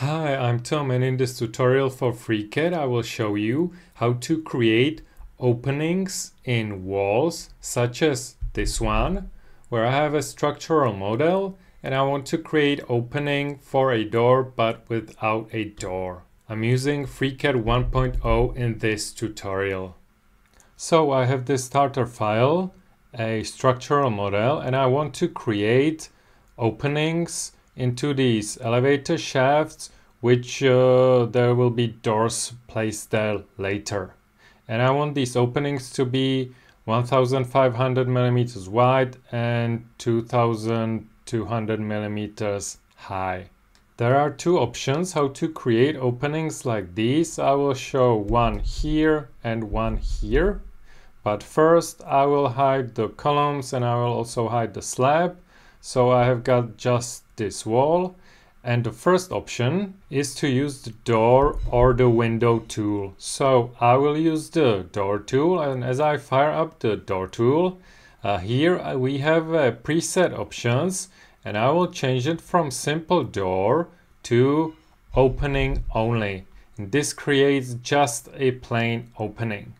Hi, I'm Tom, and in this tutorial for FreeCAD I will show you how to create openings in walls such as this one, where I have a structural model and I want to create opening for a door but without a door. I'm using FreeCAD 1.0 in this tutorial. So I have this starter file, a structural model, and I want to create openings into these elevator shafts, which there will be doors placed there later. And I want these openings to be 1,500 millimeters wide and 2,200 millimeters high. There are two options how to create openings like these. I will show one here and one here. But first I will hide the columns and I will also hide the slab. So I have got just this wall, and the first option is to use the door or the window tool. So I will use the door tool, and as I fire up the door tool, here we have preset options, and I will change it from simple door to opening only. And this creates just a plain opening.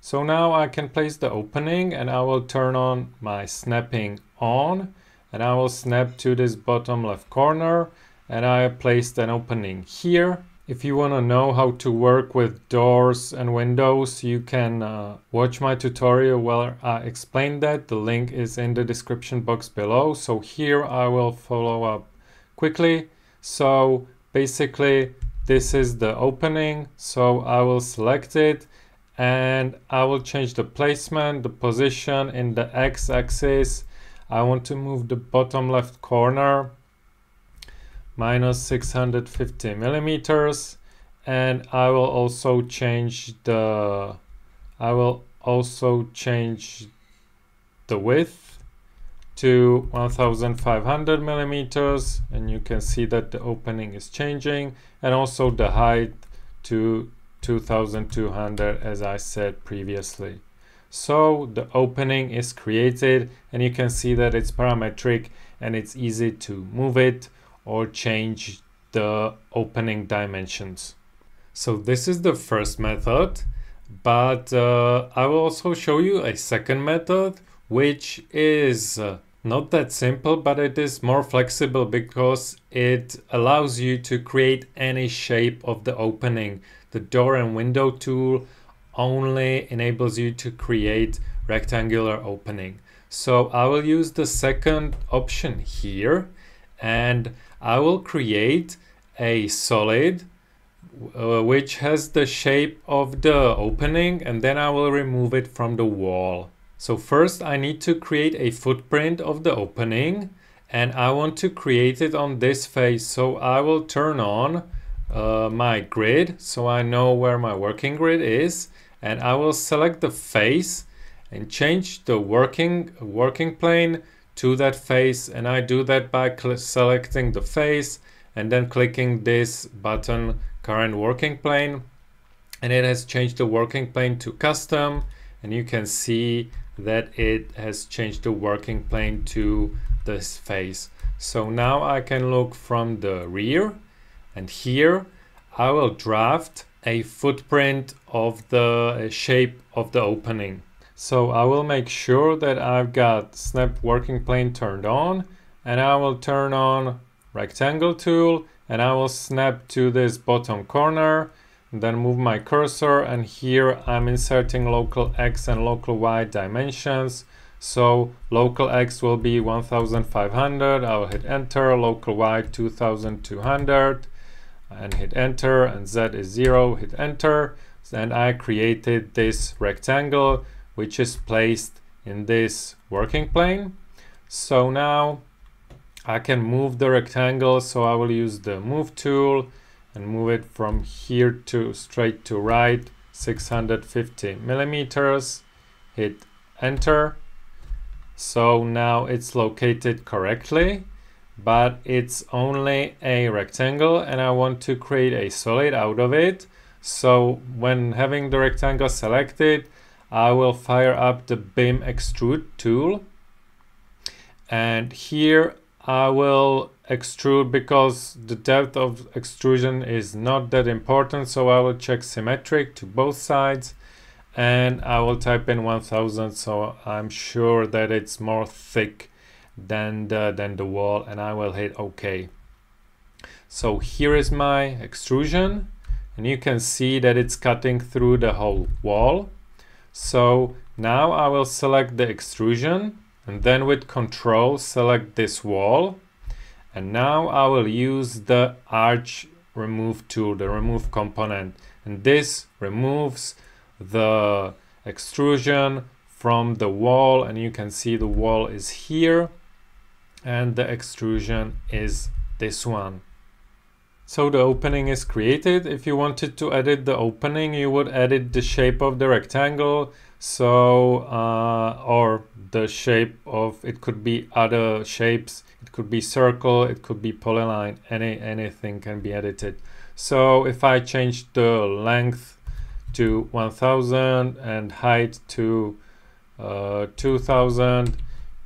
So now I can place the opening, and I will turn on my snapping on. And I will snap to this bottom left corner, and I placed an opening here. If you want to know how to work with doors and windows, you can watch my tutorial where I explain that. The link is in the description box below. So here I will follow up quickly. So basically this is the opening. So I will select it, and I will change the placement, the position in the x-axis. I want to move the bottom left corner -650 millimeters, and I will also change the width to 1,500 millimeters, and you can see that the opening is changing, and also the height to 2,200 as I said previously. So the opening is created, and you can see that it's parametric and it's easy to move it or change the opening dimensions. So this is the first method, but I will also show you a second method, which is not that simple, but it is more flexible because it allows you to create any shape of the opening. The door and window tool only enables you to create rectangular opening. So I will use the second option here, and I will create a solid which has the shape of the opening, and then I will remove it from the wall. So first I need to create a footprint of the opening, and I want to create it on this face. So I will turn on my grid, so I know where my working grid is. And I will select the face and change the working plane to that face. And I do that by selecting the face and then clicking this button, current working plane. And it has changed the working plane to custom. And you can see that it has changed the working plane to this face. So now I can look from the rear, and here I will draft a footprint of the shape of the opening. So I will make sure that I've got snap working plane turned on, and I will turn on rectangle tool, and I will snap to this bottom corner, and then move my cursor, and here I'm inserting local X and local Y dimensions. So local X will be 1,500, I will hit enter, local Y 2,200, and hit enter, and Z is 0, hit enter, and I created this rectangle which is placed in this working plane. So now I can move the rectangle, so I will use the move tool and move it from here to straight to right 650 millimeters, hit enter. So now it's located correctly, but it's only a rectangle, and I want to create a solid out of it. So when having the rectangle selected, I will fire up the BIM Extrude tool, and here I will extrude because the depth of extrusion is not that important. So I will check symmetric to both sides and I will type in 1000. So I'm sure that it's more thick than the wall, and I will hit OK. So here is my extrusion, and you can see that it's cutting through the whole wall. So now I will select the extrusion and then with Control select this wall. And now I will use the Arch Remove tool, the remove component. And this removes the extrusion from the wall, and you can see the wall is here and the extrusion is this one. So the opening is created. If you wanted to edit the opening, you would edit the shape of the rectangle. So, or the shape of, it could be other shapes. It could be circle, it could be polyline, anything can be edited. So if I change the length to 1000 and height to 2000,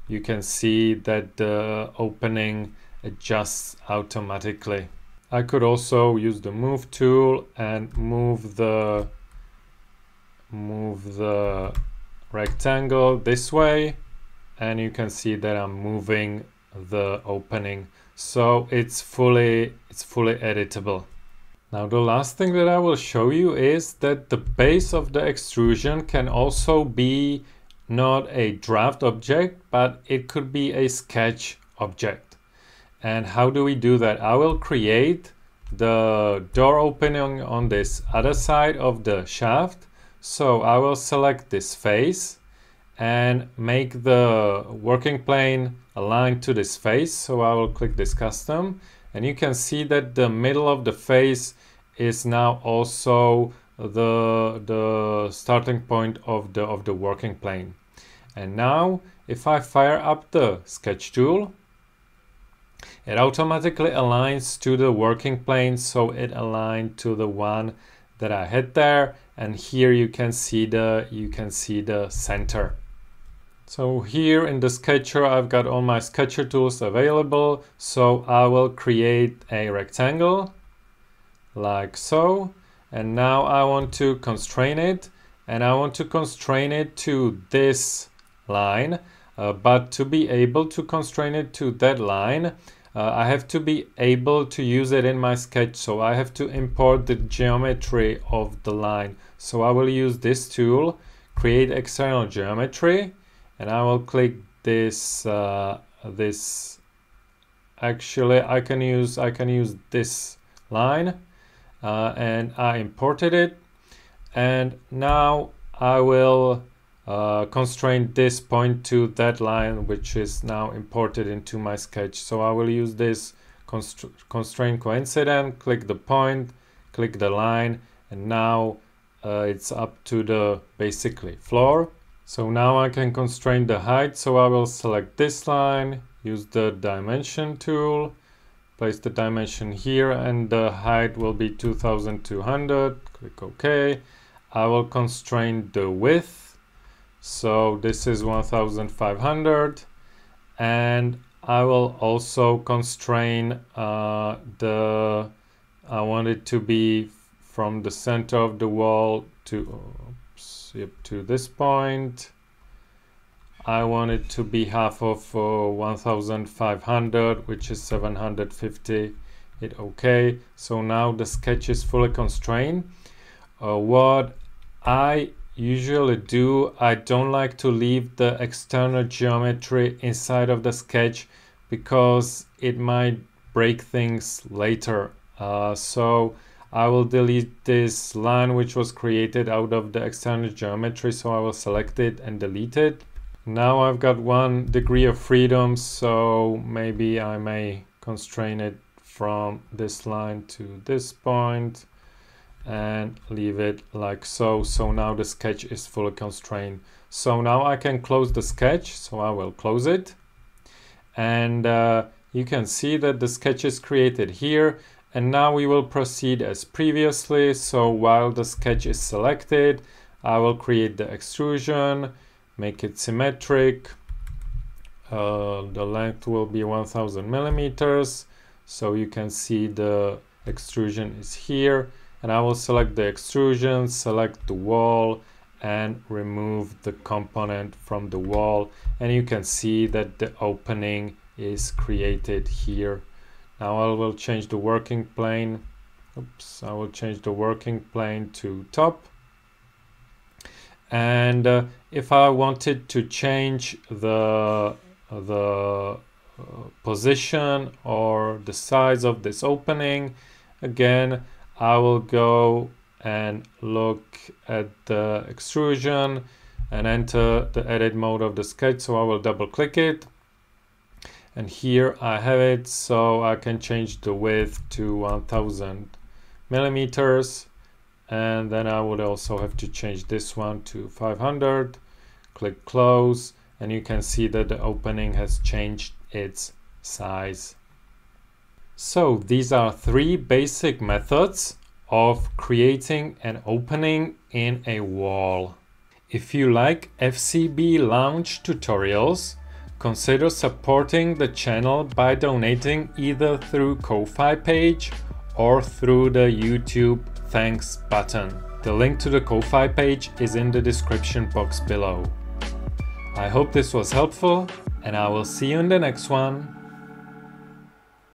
you can see that the opening adjusts automatically. I could also use the move tool and move the rectangle this way, and you can see that I'm moving the opening, so it's fully editable. Now the last thing that I will show you is that the base of the extrusion can also be not a draft object, but it could be a sketch object. And how do we do that? I will create the door opening on this other side of the shaft. So I will select this face and make the working plane align to this face. So I will click this custom, and you can see that the middle of the face is now also the starting point of the working plane. And now if I fire up the sketch tool, it automatically aligns to the working plane, so it aligned to the one that I had there, and here you can see the center. So here in the sketcher I've got all my sketcher tools available, so I will create a rectangle like so, and now I want to constrain it, and I want to constrain it to this line. But to be able to constrain it to that line, I have to be able to use it in my sketch. So I have to import the geometry of the line. So I will use this tool, create external geometry, and I will click this. Actually, I can use this line, and I imported it. And now I will constrain this point to that line, which is now imported into my sketch. So I will use this constrain coincident, click the point, click the line, and now it's up to the basically floor. So now I can constrain the height. So I will select this line, use the dimension tool, place the dimension here, and the height will be 2200. Click OK. I will constrain the width. So this is 1500, and I will also constrain I want it to be from the center of the wall to this point. I want it to be half of 1500, which is 750. Hit OK. So now the sketch is fully constrained. What I usually do, I don't like to leave the external geometry inside of the sketch because it might break things later. So I will delete this line which was created out of the external geometry. So I will select it and delete it. Now I've got 1 degree of freedom, so maybe I may constrain it from this line to this point and leave it like so. So now the sketch is fully constrained. So now I can close the sketch. So I will close it, and you can see that the sketch is created here, and now we will proceed as previously. So while the sketch is selected, I will create the extrusion, make it symmetric, the length will be 1000 millimeters, So you can see the extrusion is here, and I will select the extrusion, select the wall, and remove the component from the wall, and you can see that the opening is created here. Now I will change the working plane. Oops, I will change the working plane to top. And if I wanted to change the position or the size of this opening, again, I will go and look at the extrusion and enter the edit mode of the sketch. So I will double click it, and here I have it. So I can change the width to 1000 millimeters, and then I would also have to change this one to 500. Click close, and you can see that the opening has changed its size. So these are three basic methods of creating an opening in a wall. If you like FCB Lounge tutorials, consider supporting the channel by donating either through Ko-Fi page or through the YouTube Thanks button. The link to the Ko-Fi page is in the description box below. I hope this was helpful, and I will see you in the next one.